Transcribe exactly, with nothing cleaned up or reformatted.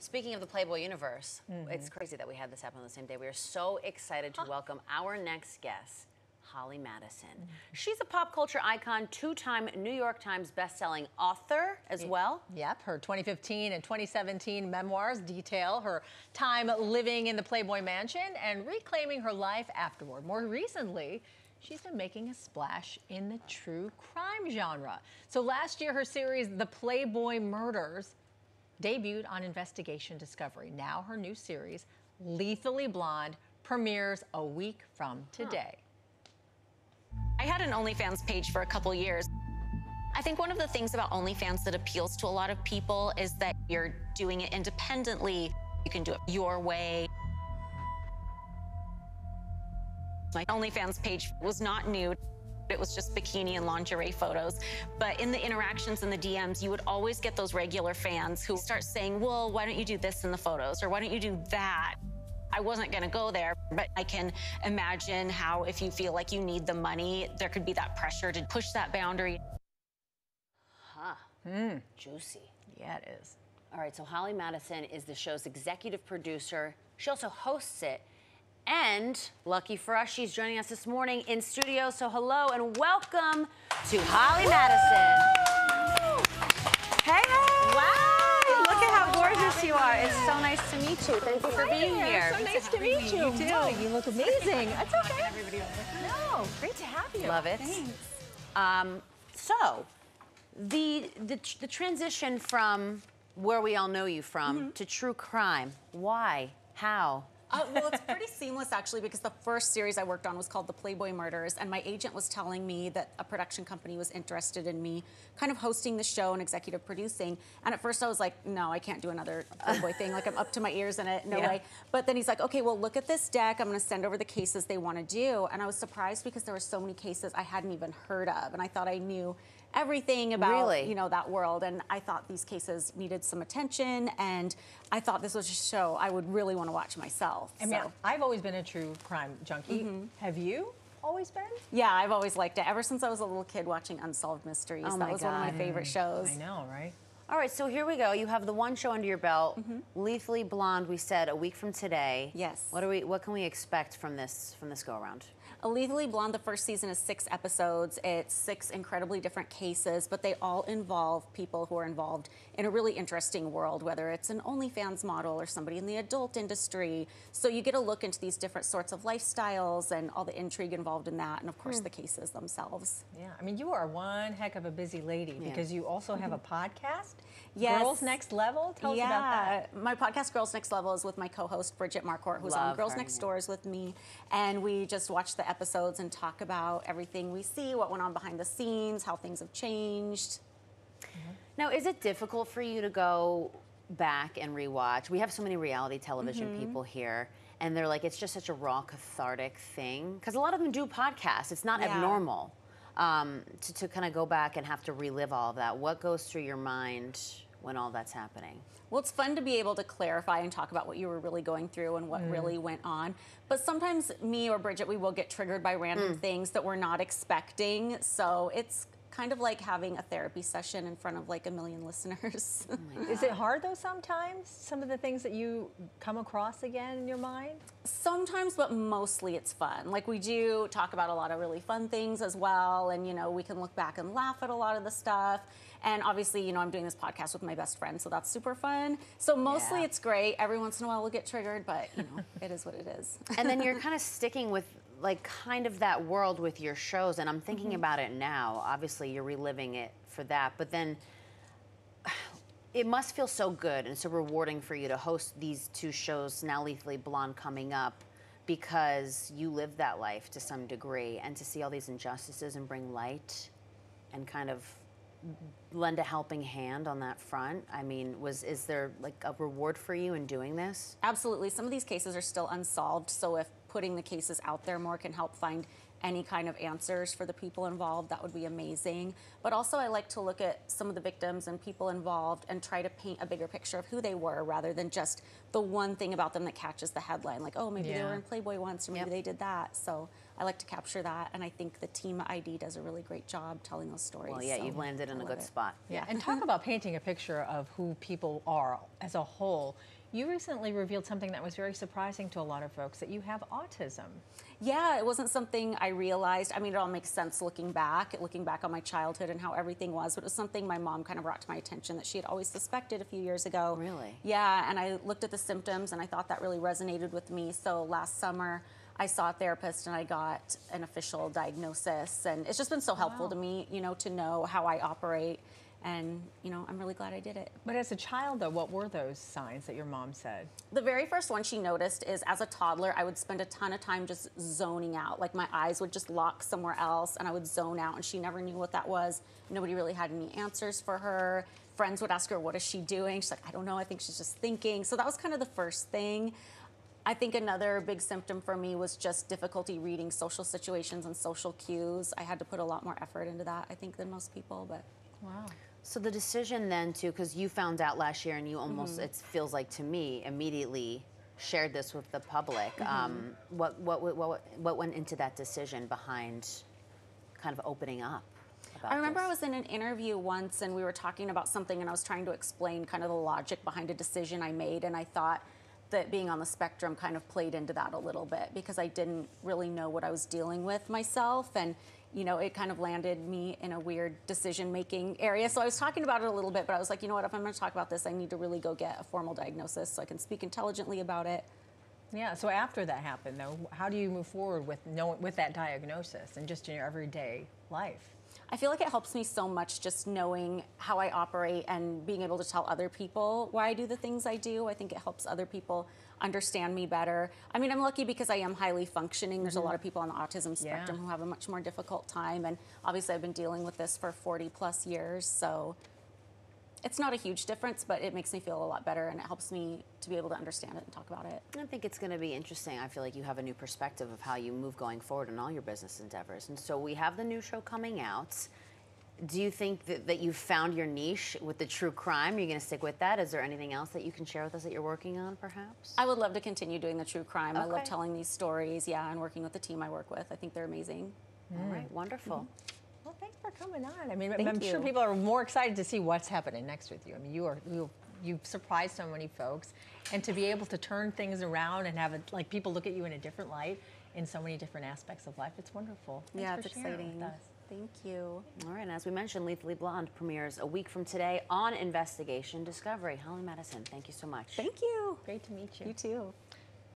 Speaking of the Playboy universe, mm-hmm. it's crazy that we had this happen on the same day. We are so excited to huh. welcome our next guest, Holly Madison. Mm-hmm. She's a pop culture icon, two-time New York Times best-selling author as well. Yep, her twenty fifteen and twenty seventeen memoirs detail her time living in the Playboy Mansion and reclaiming her life afterward. More recently, she's been making a splash in the true crime genre. So last year, her series, The Playboy Murders, debuted on Investigation Discovery. Now her new series, Lethally Blonde, premieres a week from today. Huh. I had an OnlyFans page for a couple years. I think one of the things about OnlyFans that appeals to a lot of people is that you're doing it independently. You can do it your way. My OnlyFans page was not nude. It was just bikini and lingerie photos. But in the interactions and the D Ms, you would always get those regular fans who start saying, well, why don't you do this in the photos? Or why don't you do that? I wasn't gonna go there, but I can imagine how if you feel like you need the money, there could be that pressure to push that boundary. Huh, mm. Juicy. Yeah, it is. All right, so Holly Madison is the show's executive producer. She also hosts it. And lucky for us, she's joining us this morning in studio. So hello and welcome to Holly Woo! Madison. Hey, hey. Wow. Look at how gorgeous you are. Me. It's so nice to meet you. Thank you for Hi being here. here. So nice to meet you. You too. Wow, you look amazing. That's okay. Everybody no, great to have you. Love it. Thanks. Um, so the, the, the transition from where we all know you from mm-hmm. to true crime, why, how? Uh, well, it's pretty seamless, actually, because the first series I worked on was called The Playboy Murders, and my agent was telling me that a production company was interested in me kind of hosting the show and executive producing, and at first I was like, no, I can't do another Playboy thing. Like, I'm up to my ears in it, no yeah. way. But then he's like, okay, well, look at this deck. I'm going to send over the cases they want to do, and I was surprised because there were so many cases I hadn't even heard of, and I thought I knew everything about really? you know that world, and I thought these cases needed some attention, and I thought this was a show I would really want to watch myself. I mean, so. I've always been a true crime junkie. Mm-hmm. Have you always been? Yeah, I've always liked it ever since I was a little kid watching Unsolved Mysteries. Oh, that was God. one of my favorite shows. I know, right? All right, so here we go. You have the one show under your belt, mm-hmm. Lethally Blonde. We said a week from today. Yes. What do we? What can we expect from this from this go around? A Lethally Blonde, the first season is six episodes. It's six incredibly different cases, but they all involve people who are involved in a really interesting world, whether it's an OnlyFans model or somebody in the adult industry. So you get a look into these different sorts of lifestyles and all the intrigue involved in that, and of course mm. the cases themselves. Yeah, I mean, you are one heck of a busy lady yeah. because you also have a podcast, yes. Girls Next Level. Tell yeah. us about that. My podcast, Girls Next Level, is with my co-host, Bridgette Marquardt, who's Love on Girls her, Next yeah. Doors with me, and we just watch the episodes and talk about everything we see, what went on behind the scenes, how things have changed. Mm-hmm. Now, is it difficult for you to go back and rewatch? We have so many reality television mm-hmm. people here, and they're like, it's just such a raw, cathartic thing. Because a lot of them do podcasts. It's not yeah. abnormal um, to, to kind of go back and have to relive all of that. What goes through your mind when all that's happening? Well, it's fun to be able to clarify and talk about what you were really going through and what mm. really went on. But sometimes me or Bridgette, we will get triggered by random mm. things that we're not expecting. So it's kind of like having a therapy session in front of like a million listeners. Oh my God. Is it hard though sometimes? Some of the things that you come across again in your mind? Sometimes, but mostly it's fun. Like, we do talk about a lot of really fun things as well. And, you know, we can look back and laugh at a lot of the stuff. And obviously, you know, I'm doing this podcast with my best friend, so that's super fun. So mostly yeah. it's great. Every once in a while we'll get triggered, but, you know, it is what it is. And then you're kind of sticking with, like, kind of that world with your shows. And I'm thinking mm-hmm. about it now. Obviously, you're reliving it for that. But then it must feel so good and so rewarding for you to host these two shows, now Lethally Blonde coming up, because you live that life to some degree. And to see all these injustices and bring light and kind of lend a helping hand on that front. I mean, was is there like a reward for you in doing this? Absolutely. Some of these cases are still unsolved, so if putting the cases out there more can help find any kind of answers for the people involved, that would be amazing. But also, I like to look at some of the victims and people involved and try to paint a bigger picture of who they were rather than just the one thing about them that catches the headline, like, oh, maybe yeah. they were in Playboy once, or maybe yep. they did that. So I like to capture that, and I think the Team I D does a really great job telling those stories. Well, yeah, so you've landed in a good it. spot. Yeah, and talk about painting a picture of who people are as a whole. You recently revealed something that was very surprising to a lot of folks, that you have autism. Yeah, it wasn't something I realized. I mean, it all makes sense looking back, looking back on my childhood and how everything was, but it was something my mom kind of brought to my attention that she had always suspected a few years ago. Really? Yeah, and I looked at the symptoms and I thought that really resonated with me, so last summer I saw a therapist and I got an official diagnosis, and it's just been so helpful wow. to me, you know, to know how I operate. And, you know, I'm really glad I did it. But as a child, though, what were those signs that your mom said? The very first one she noticed is, as a toddler, I would spend a ton of time just zoning out. Like, my eyes would just lock somewhere else, and I would zone out, and she never knew what that was. Nobody really had any answers for her. Friends would ask her, what is she doing? She's like, I don't know. I think she's just thinking. So that was kind of the first thing. I think another big symptom for me was just difficulty reading social situations and social cues. I had to put a lot more effort into that, I think, than most people, but... Wow. So the decision then to, because you found out last year and you almost, mm-hmm. it feels like to me, immediately shared this with the public. Mm-hmm. um, what, what, what, what went into that decision behind kind of opening up? I remember this. I was in an interview once and we were talking about something and I was trying to explain kind of the logic behind a decision I made, and I thought that being on the spectrum kind of played into that a little bit because I didn't really know what I was dealing with myself, and you know, it kind of landed me in a weird decision-making area. So I was talking about it a little bit, but I was like, you know what, if I'm going to talk about this, I need to really go get a formal diagnosis so I can speak intelligently about it. Yeah, so after that happened, though, how do you move forward with, knowing, with that diagnosis and just in your everyday life? I feel like it helps me so much just knowing how I operate and being able to tell other people why I do the things I do. I think it helps other people understand me better. I mean, I'm lucky because I am highly functioning. There's mm-hmm. a lot of people on the autism spectrum yeah. who have a much more difficult time, and obviously I've been dealing with this for forty plus years, so it's not a huge difference, but it makes me feel a lot better, and it helps me to be able to understand it and talk about it. I think it's going to be interesting. I feel like you have a new perspective of how you move going forward in all your business endeavors. And so we have the new show coming out. Do you think that, that you've found your niche with the true crime? Are you going to stick with that? Is there anything else that you can share with us that you're working on, perhaps? I would love to continue doing the true crime. Okay. I love telling these stories, yeah, and working with the team I work with. I think they're amazing. Mm. All right, wonderful. Mm-hmm. Well, thanks for coming on. I mean, Thank I'm you. sure people are more excited to see what's happening next with you. I mean, you are you you've surprised so many folks, and to be able to turn things around and have it, like, people look at you in a different light in so many different aspects of life. It's wonderful. Thanks yeah, for it's sharing exciting. With us. Thank you. All right, and as we mentioned, Lethally Blonde premieres a week from today on Investigation Discovery. Holly Madison, thank you so much. Thank you. Great to meet you. You too.